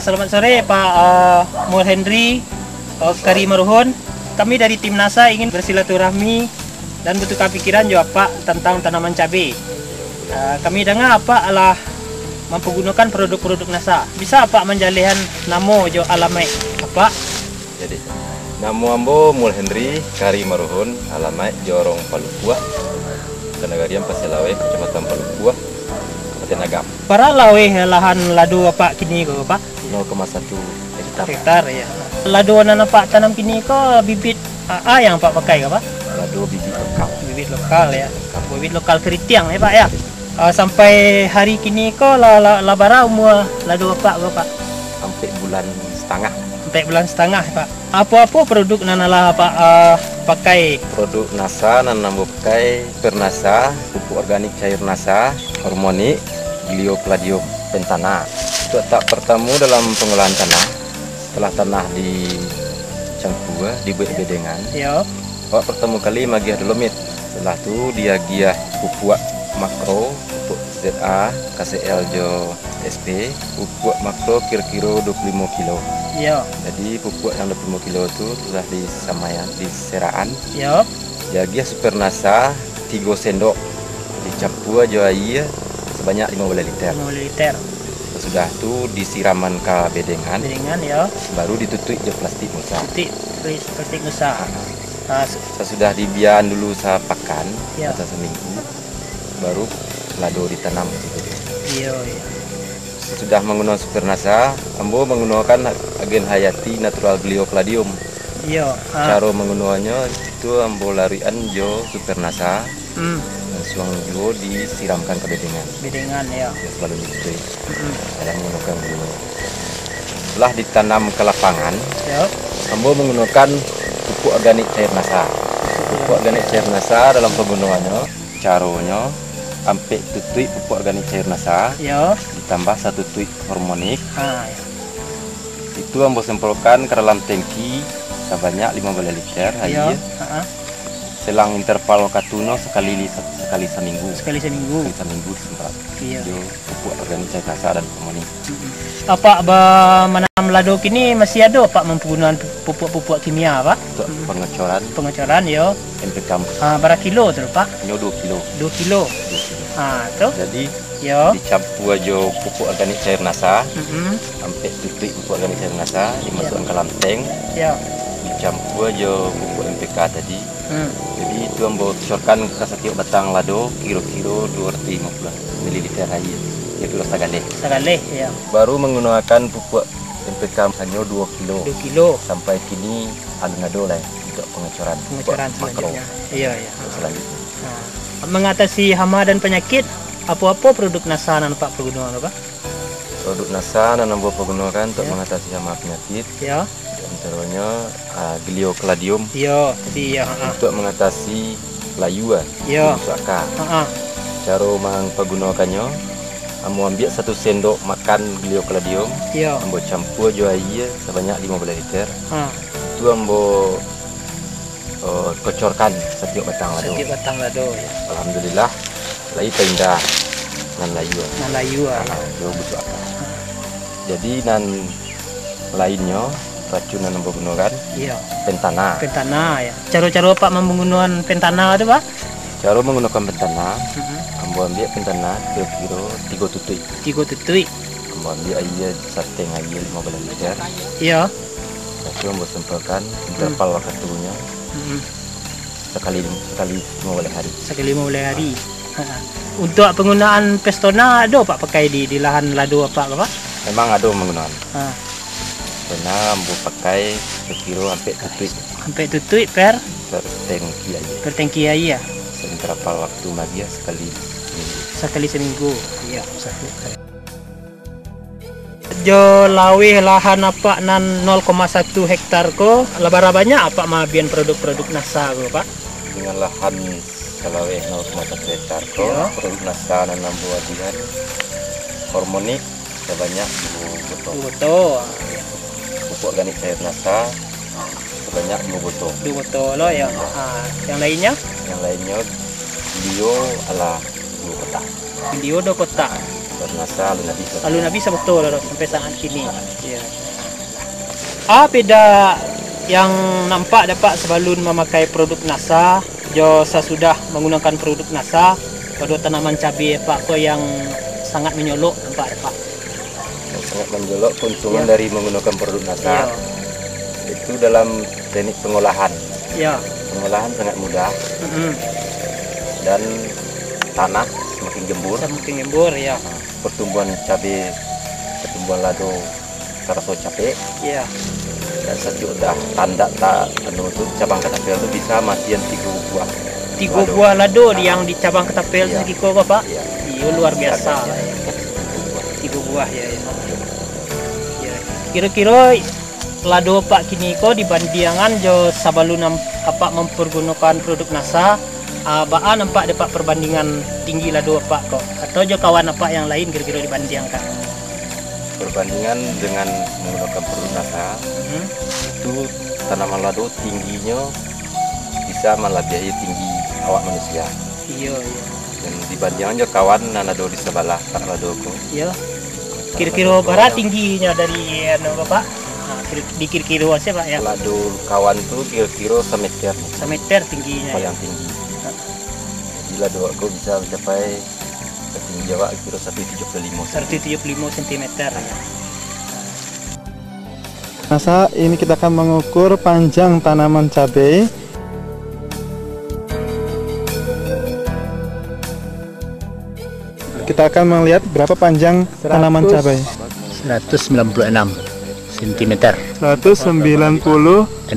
Selamat sore Pak Mul Henry Karim Rohun. Kami dari tim Nasa ingin bersilaturahmi dan bertukar pikiran juga Pak tentang tanaman cabai. Kami dengar Pak alah mempergunakan produk-produk Nasa. Bisa Pak menjalihan namo jo alamai Pak? Jadi namo ambo Mul Henry Karim Rohun, alamai Jorong Paluak, Nagariam Paselabe, Kecamatan Paluak. Tenagam. Para lawe lahan ladu Pak kini ko Pak? 0,1 hektar. Hektar ya. Ladu nana Pak tanam kini ko bibit AA yang Pak pakai ke Pak? Ladu bibit lokal. Bibit lokal ya. Bibit lokal keritiang ya Pak ya. Sampai hari kini ko labara umur ladu Pak ke Pak? Sampai bulan setengah. Sampai bulan setengah Pak. Apa-apa produk nana lah Pak pakai? Produk Nasa nana pakai Pernasa, Pupuk Organik Cair Nasa, Hormonik, Gliocladium pentana. Itu tak pertama dalam pengolahan tanah. Setelah tanah dicampur, dibuat bedengan. Yo. Awak pertama kali magiah dolomit. Setelah tu dia giah pupuk makro, pupuk ZA KCL jo SP, pupuk makro kira-kira 25 kilo. Yo. Jadi pupuk yang 25 kilo tu telah disamayan di seraan. Yo. Dia giah Super Nasa 3 sendok dicampur jo air banyak 15 liter. 15 liter. Sudah tu disiraman ke bedengan. Bedengan ya. Baru ditutup je plastik musa. Plastik musa. Sudah dibiarkan dulu saya pakan atau seminggu. Baru lado ditanam gitu. Iya. Sudah menggunakan Super Nasa, ambo menggunakan agen hayati natural Gliocladium. Iya. Cara menggunakannya itu ambo larian jo Super Nasa. Suang dulu disiramkan ke bedengan. Bedengan ya. Selalu begitu. Dalam menggunakan dulu. Setelah ditanam ke lapangan, ambo menggunakan pupuk organik cair nasa. Pupuk organik cair nasa dalam penggunaannya, caranya ampe tutup pupuk organik cair nasa, ditambah satu tutup hormonik. Itu ambo semprotkan ke dalam tangki sebanyak 15 liter air. Selang interval katuno sekali seminggu. Sekali seminggu disemprot. Iya. Pupuk organik cair nasa dan hormonik. Apa menanam lado kini masih ada Pak menggunakan pupuk-pupuk kimia Pak? Untuk pengecoran. Pengecoran yo. MPK. Berapa kilo tu Pak? Hanya 2 kilo. Tu. Jadi yo. Dicampur aja pupuk organik cair nasa. Sampai titik pupuk organik cair nasa dimasukkan ke dalam tank. Yo. Dicampur aja pupuk MPK tadi. Jadi itu ambo tucorkan ke setiap batang lado kira-kira 250 ml air. Itu rasa galeh. Galeh ya. Baru menggunakan pupuk MPK hanya 2 kilo. Sampai kini alun-alun lah untuk pengecoran. Pengecoran selanjutnya. Iya ya. Selanjutnya. Mengatasi hama dan penyakit apa-apa produk Nasa nan Pak pergunakan Pak? Produk Nasa nan ambo pergunakan untuk mengatasi hama penyakit. Ya. Contohnya Gliocladium. Yo, iya. Untuk mengatasi layu ah. Yo. Usaha. Cara menggunakannya, ambo ambil 1 sendok makan Gliocladium. Yo. Ambo campur jo air sebanyak 15 liter. Itu ambo kocorkan setiap batang lado. Setiap batang lado. Ya. Alhamdulillah, layu pindah nan layu. Nan layu ah. Jo butuh akar. Jadi nan lainnya racunan penggunaan pentana. Pentana ya. Cara-cara Pak menggunakan pentana tu Pak? Cara menggunakan pentana, ambo ambil pentana kira-kira 3 tutui. 3 tutui. Ambo ambil air sateng air 15 liter. Iya. Lalu ambo semprotkan interval waktunya. Sekali 15 hari. Sekali 15 hari. Untuk penggunaan pestona ada Pak pakai di lahan lado apa Pak? Memang ada menggunakan. Pernah ambo pakai sekilo sampai tutui. Sampai tutui per tangki air. Per tangki air ya. Interval waktu magiah sekali. Sekali seminggu. Iya, satu kali. Jo lawih lahan apa nan 0,1 hektar ko labara banyak apa mabian produk-produk Nasa ko Pak? Dengan lahan selawih 0,1 hektar ko produk Nasa nan ambo adian hormonik sebanyak 2 botol. Pupuk organik cair nasa sebanyak 2 botol. 2 botol loh ya. Yang lainnya? Yang lainnya bio ala 2 kotak. Bio 2 kotak. Super Nasa aluna bisa. Aluna bisa betul sampai saat ini. Ya. Apa beda yang nampak dapat sebelum memakai produk Nasa? Jo saya sudah menggunakan produk Nasa pada tanaman cabai Pak ko yang sangat menyolok nampak Pak. Sangat menjolok keuntungan ya. Dari menggunakan produk Nasa. Ya. Itu dalam teknik pengolahan. Ya. Pengolahan sangat mudah. Dan tanah semakin gembur. Semakin gembur ya. Pertumbuhan cabai, pertumbuhan lado terasa capek. Iya. Dan satu udah tanda tak anu itu cabang ketapel itu bisa matian 3 buah. 3 buah lado yang di cabang ketapel ya. Segi kau Pak. Iya. Iyo luar biasa. Lah, ya. 3 buah ya. Ya. Kira-kira lado Pak kini ko dibandingan jo sabalun apa mempergunakan produk Nasa. Baa nampak dapat perbandingan tinggi lado Pak kok atau jo kawan apa yang lain kira-kira dibandingkan perbandingan dengan menggunakan produk Nasa itu tanaman lado tingginya bisa melebihi tinggi awak manusia. Iya. Dan dibandingkan jo kawan lado di sebelah tak lado kok. Iya. Kira-kira bara tingginya dari Bapak? Di kiri-kiri wajah Pak ya? Lado kawan tuh kiri-kiri semeter. Semeter tingginya paling tinggi. Jadi lado aku bisa mencapai tinggi Jawa kira 175 cm ya. Masa ini kita akan mengukur panjang tanaman cabai. Kita akan melihat berapa panjang tanaman cabai. 196 centimeter. 196. 6.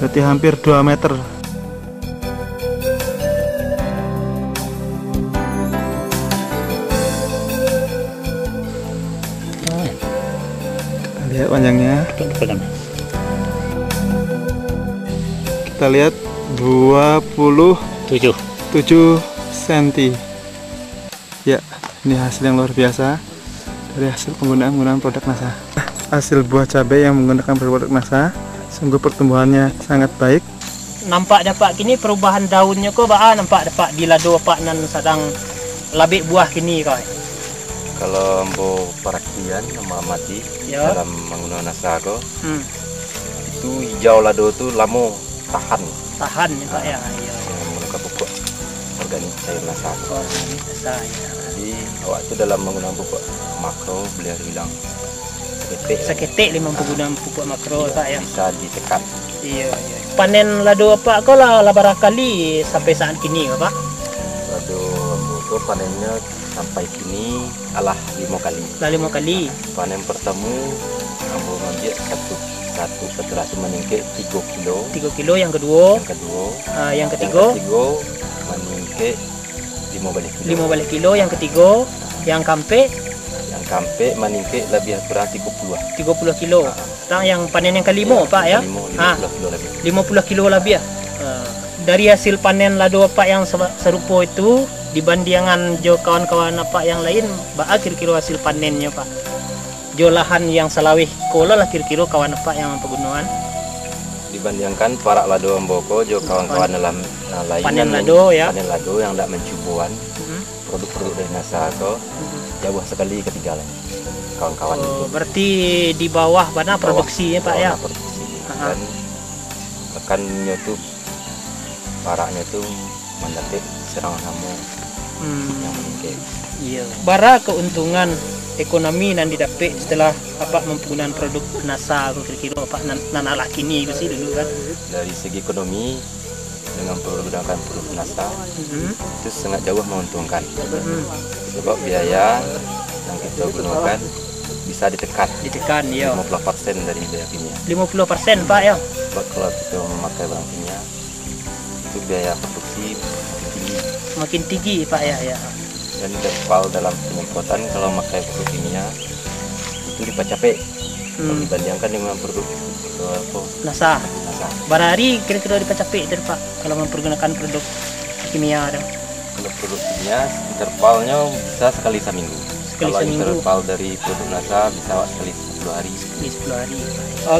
Berarti hampir 2 meter. Kita lihat panjangnya. Kita lihat 27 cm. Ya, ini hasil yang luar biasa. Dari hasil penggunaan produk Nasa, hasil buah cabai yang menggunakan produk Nasa sungguh pertumbuhannya sangat baik. Nampak dapat kini perubahan daunnya kok Pak, nampak dapat di lado Pak nan sedang labik buah kini kok. Kalau ambo perhatian amati ya. Dalam menggunakan Nasa kok. Itu hijau lado itu lamo tahan. Tahan ya Pak ya. Iya. Menggunakan pupuk organik cair nasa. Organik nasa ya. Jadi awak itu dalam menggunakan pupuk makro beliau bilang seketik lima penggunaan pupuk makro iya, Pak ya bisa disekat. Iya, iya. Panen lado Pak kau lah beberapa kali sampai saat kini Pak? Lado itu panennya sampai kini alah 5 kali. Lah 5 kali. Panen pertama ambo ngambil satu setelah meningkat 3 kilo. 3 kilo yang kedua. Yang kedua. Yang ketiga. Yang ketiga meningkat 5 balik kilo. 5 balik kilo yang ketiga. Yang kampe? Yang kampe meningkat lebih berat 30 kilo. Sekarang yang panen yang kelima ya, Pak ya? 50 kilo lebih. 50 kilo lebih ya? Dari hasil panen lado Pak yang serupa itu dibandingkan jo kawan-kawan Pak yang lain baa kira-kira hasil panennya Pak? Jo lahan yang selawih kola lah kira-kira kawan Pak yang penggunaan? Dibandingkan para lado amboko jo kawan-kawan dalam lain panen lado ya? Panen lado yang tidak mencubuan produk-produk dari Nasa atau jauh sekali ketinggalan kawan-kawan. Berarti di bawah mana produksinya Pak ya? Produksi. Dan rekannya tuh parahnya tuh mendapat serangan hama yang meningkat. Iya. Bara keuntungan ekonomi yang didapat setelah apa menggunakan produk Nasa kira-kira Pak nanalah kini sih dulu kan? Dari segi ekonomi dengan menggunakan produk Nasa itu sangat jauh menguntungkan sebab biaya yang kita gunakan bisa ditekan ya 50% dari biaya kimia. 50% Pak ya. Sebab kalau kita memakai barang kimia itu biaya produksi makin tinggi Pak ya. Dan kalau dalam penyemprotan kalau memakai produk kimia itu dapat capek dibandingkan dengan produk Nasa. Barari kira-kira dipacapik dari Pak kalau mempergunakan produk kimia ada. Kalau produk kimia intervalnya bisa sekali seminggu. Kalau interval dari produk Nasa bisa sekali 10 hari. 10 hari.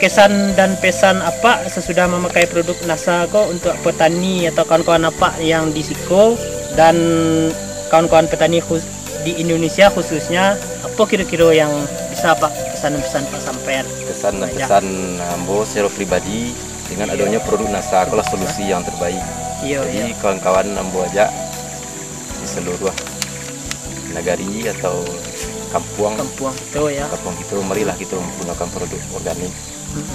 Kesan dan pesan apa sesudah memakai produk Nasa kok untuk petani atau kawan-kawan apa yang di Siko dan kawan-kawan petani di Indonesia khususnya, apa kira-kira yang bisa Pak pesan-pesan Pak sampaikan? Kesan-pesan ambo secara pribadi dengan adanya produk NASA adalah solusi yang terbaik. Jadi kawan-kawan ambo aja di seluruh nagari atau kampung itu ya. Kampung itu marilah kita menggunakan produk organik,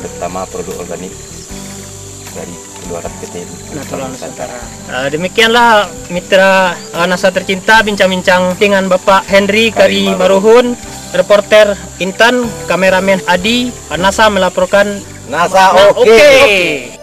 terutama produk organik dari keluaran PT Natural Nusantara. Demikianlah mitra NASA tercinta, bincang-bincang dengan Bapak Henry Karim Rohun, reporter Intan, kameramen Adi. NASA melaporkan. NASA oke.